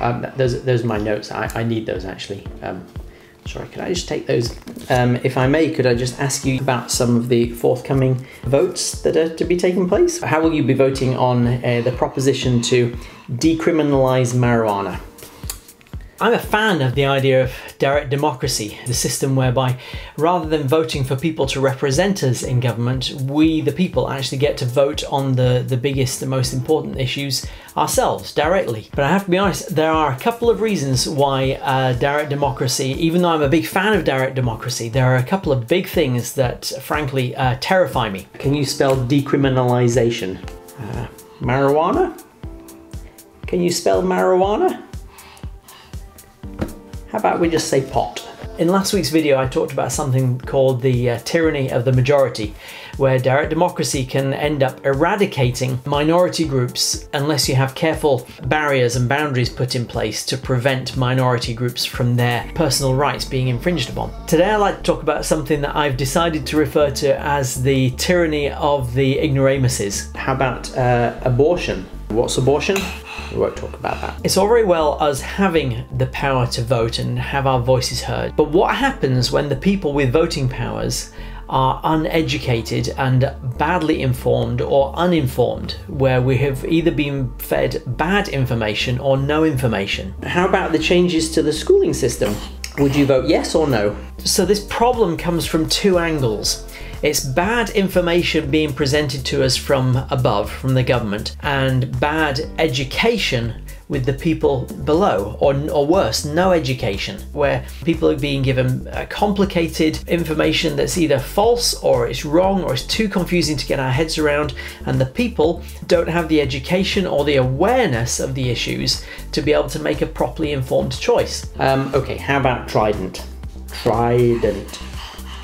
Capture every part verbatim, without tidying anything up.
Um, those, those are my notes. I, I need those actually. Um, sorry, could I just take those? Um, if I may, could I just ask you about some of the forthcoming votes that are to be taking place? How will you be voting on uh, the proposition to decriminalise marijuana? I'm a fan of the idea of direct democracy, the system whereby rather than voting for people to represent us in government, we the people actually get to vote on the, the biggest, the most important issues ourselves directly. But I have to be honest, there are a couple of reasons why uh, direct democracy, even though I'm a big fan of direct democracy, there are a couple of big things that frankly uh, terrify me. Can you spell decriminalization? Uh, marijuana? Can you spell marijuana? How about we just say pot? In last week's video, I talked about something called the uh, tyranny of the majority, where direct democracy can end up eradicating minority groups unless you have careful barriers and boundaries put in place to prevent minority groups from their personal rights being infringed upon. Today, I'd like to talk about something that I've decided to refer to as the tyranny of the ignoramuses. How about uh, abortion? What's abortion? We won't talk about that. It's all very well us having the power to vote and have our voices heard, but what happens when the people with voting powers are uneducated and badly informed or uninformed, where we have either been fed bad information or no information? How about the changes to the schooling system? Would you vote yes or no? So this problem comes from two angles. It's bad information being presented to us from above, from the government, and bad education with the people below, or, or worse, no education, where people are being given uh, complicated information that's either false or it's wrong or it's too confusing to get our heads around, and the people don't have the education or the awareness of the issues to be able to make a properly informed choice. Um, okay, how about Trident? Trident.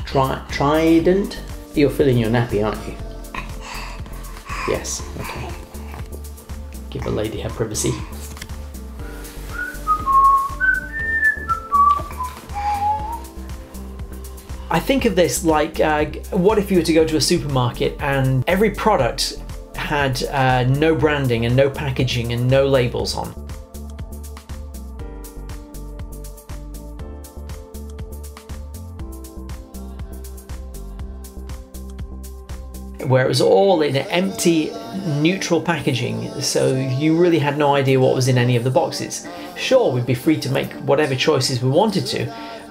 Tri Trident? You're filling your nappy, aren't you? Yes, okay. Give the lady her privacy. I think of this like, uh, what if you were to go to a supermarket and every product had uh, no branding and no packaging and no labels on? Where it was all in an empty, neutral packaging, so you really had no idea what was in any of the boxes. Sure, we'd be free to make whatever choices we wanted to,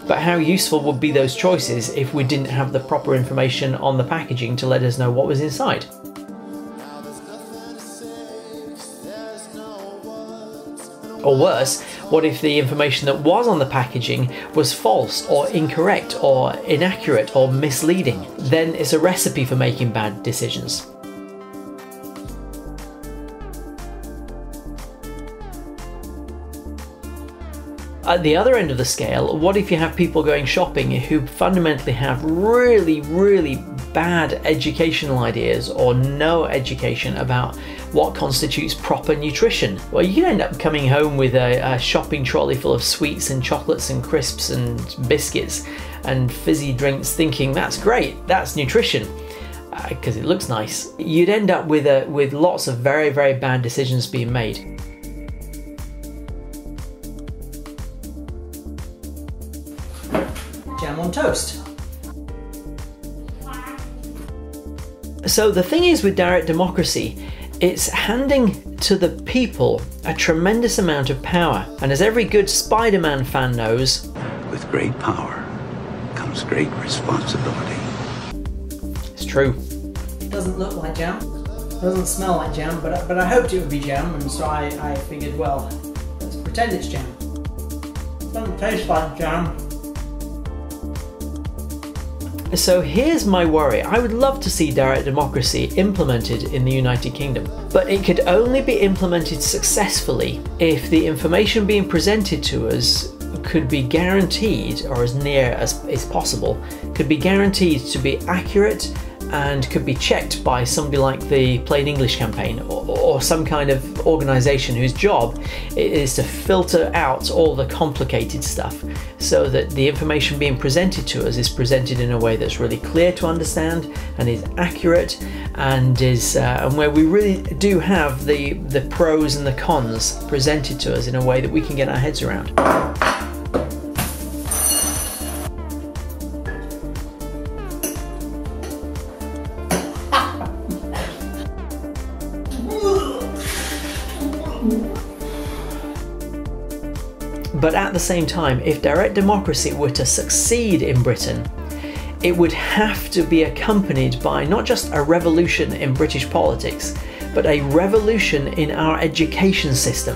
but how useful would be those choices if we didn't have the proper information on the packaging to let us know what was inside? Or worse, what if the information that was on the packaging was false or incorrect or inaccurate or misleading? Then it's a recipe for making bad decisions. At the other end of the scale, what if you have people going shopping who fundamentally have really, really bad educational ideas or no education about what constitutes proper nutrition? Well, you can end up coming home with a, a shopping trolley full of sweets and chocolates and crisps and biscuits and fizzy drinks thinking, that's great, that's nutrition, because uh, it looks nice. You'd end up with, a, with lots of very, very bad decisions being made. Jam on toast. So the thing is with direct democracy, it's handing to the people a tremendous amount of power. And as every good Spider-Man fan knows, with great power comes great responsibility. It's true. Doesn't look like jam. Doesn't smell like jam, but I, but I hoped it would be jam, and so I, I figured, well, let's pretend it's jam. Doesn't taste like jam. So here's my worry. I would love to see direct democracy implemented in the United Kingdom, but it could only be implemented successfully if the information being presented to us could be guaranteed, or as near as is possible, could be guaranteed to be accurate and could be checked by somebody like the Plain English Campaign or, or some kind of organisation whose job it is to filter out all the complicated stuff so that the information being presented to us is presented in a way that's really clear to understand and is accurate and is uh, and where we really do have the, the pros and the cons presented to us in a way that we can get our heads around. But at the same time, if direct democracy were to succeed in Britain, it would have to be accompanied by not just a revolution in British politics, but a revolution in our education system.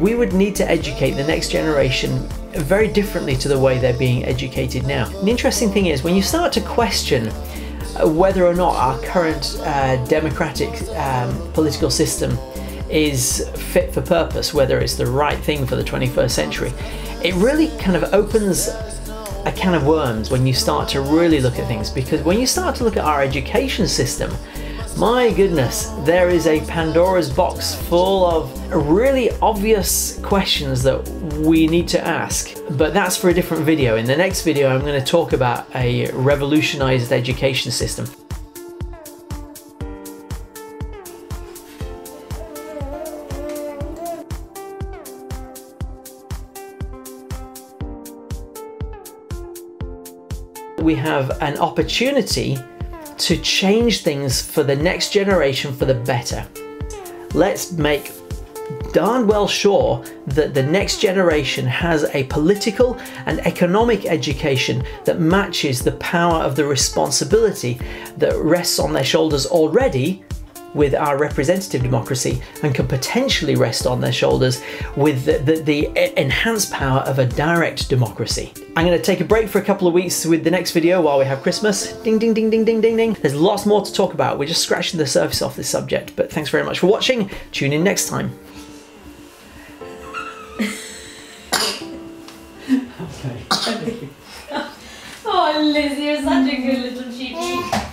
We would need to educate the next generation very differently to the way they're being educated now. The interesting thing is, when you start to question whether or not our current uh, democratic um, political system is fit for purpose, whether it's the right thing for the twenty-first century, it really kind of opens a can of worms when you start to really look at things. Because when you start to look at our education system, my goodness, there is a Pandora's box full of really obvious questions that we need to ask. But that's for a different video. In the next video, I'm going to talk about a revolutionized education system. We have an opportunity to change things for the next generation for the better. Let's make darn well sure that the next generation has a political and economic education that matches the power of the responsibility that rests on their shoulders already with our representative democracy, and can potentially rest on their shoulders with the, the, the enhanced power of a direct democracy. I'm going to take a break for a couple of weeks with the next video while we have Christmas. Ding, ding, ding, ding, ding, ding, ding. There's lots more to talk about. We're just scratching the surface off this subject, but thanks very much for watching. Tune in next time. Okay. Oh, Lizzie, you're such a good little cheat sheet.